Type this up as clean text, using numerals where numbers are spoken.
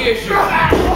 Issue.